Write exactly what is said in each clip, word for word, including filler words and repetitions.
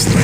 What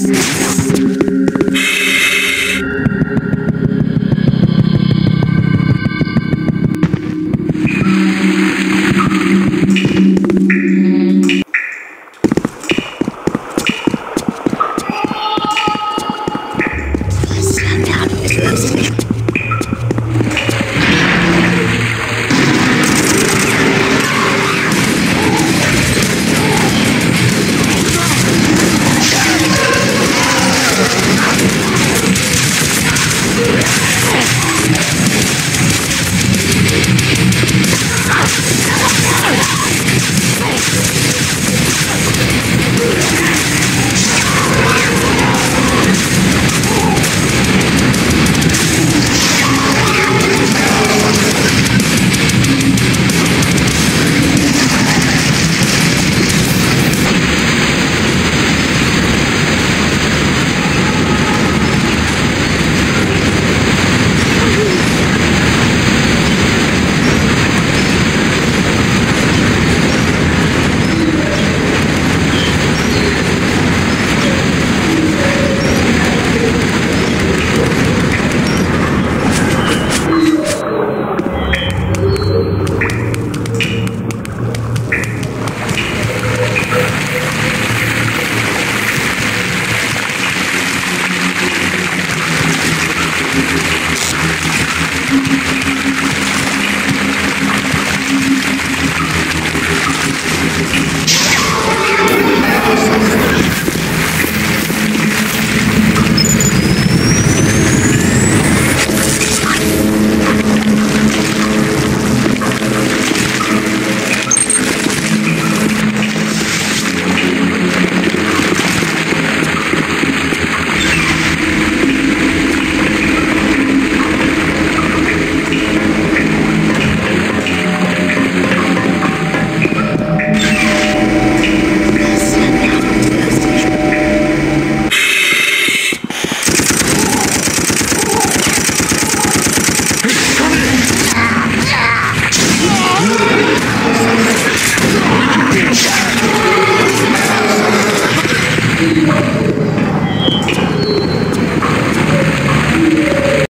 the